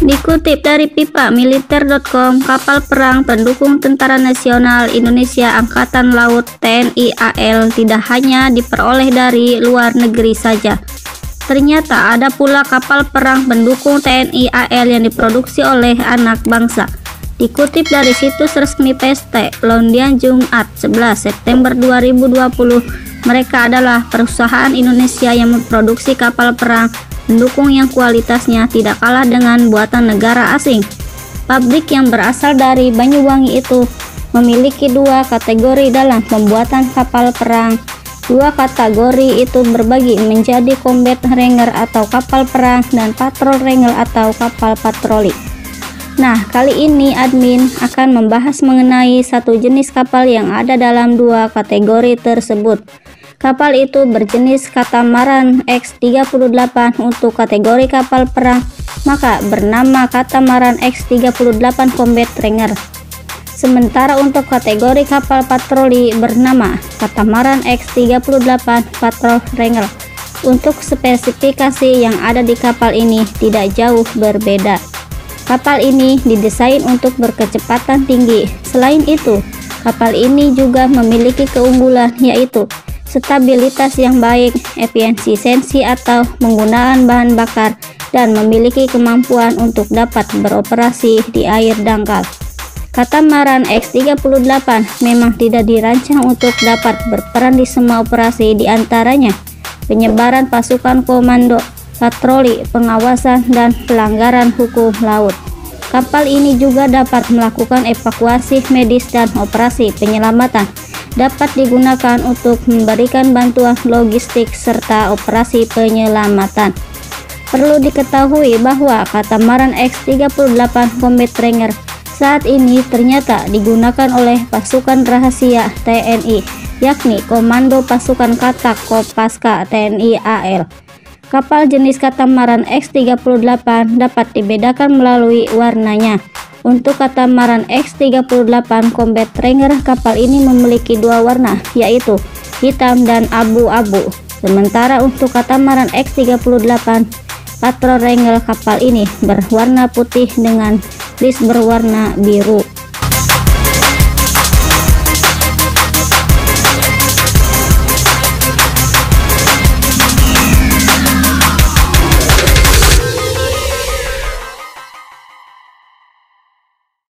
Dikutip dari pipa-militer.com, kapal perang pendukung Tentara Nasional Indonesia Angkatan Laut TNI AL tidak hanya diperoleh dari luar negeri saja. Ternyata ada pula kapal perang pendukung TNI AL yang diproduksi oleh anak bangsa. Dikutip dari situs resmi PT Pelontian Jumat 11 September 2020, mereka adalah perusahaan Indonesia yang memproduksi kapal perang pendukung yang kualitasnya tidak kalah dengan buatan negara asing. Pabrik yang berasal dari Banyuwangi itu memiliki dua kategori dalam pembuatan kapal perang. Dua kategori itu berbagi menjadi Combat Ranger atau kapal perang dan Patrol Ranger atau kapal patroli. Nah, kali ini admin akan membahas mengenai satu jenis kapal yang ada dalam dua kategori tersebut. Kapal itu berjenis Katamaran X-38 untuk kategori kapal perang, maka bernama Katamaran X-38 Combat Ranger. Sementara untuk kategori kapal patroli bernama Katamaran X-38 Patrol Ranger. Untuk spesifikasi yang ada di kapal ini tidak jauh berbeda. Kapal ini didesain untuk berkecepatan tinggi. Selain itu, kapal ini juga memiliki keunggulan yaitu stabilitas yang baik, efisiensi atau penggunaan bahan bakar, dan memiliki kemampuan untuk dapat beroperasi di air dangkal. Katamaran X-38 memang tidak dirancang untuk dapat berperan di semua operasi, diantaranya penyebaran pasukan komando, patroli, pengawasan, dan pelanggaran hukum laut. Kapal ini juga dapat melakukan evakuasi medis dan operasi penyelamatan, dapat digunakan untuk memberikan bantuan logistik serta operasi penyelamatan. Perlu diketahui bahwa Katamaran X-38 Combat Ranger saat ini ternyata digunakan oleh pasukan rahasia TNI, yakni Komando Pasukan Katak Kopaska TNI AL. Kapal jenis Katamaran X-38 dapat dibedakan melalui warnanya. Untuk Katamaran X-38 Combat Ranger, kapal ini memiliki dua warna, yaitu hitam dan abu-abu. Sementara untuk Katamaran X-38 Patrol Ranger, kapal ini berwarna putih dengan list berwarna biru.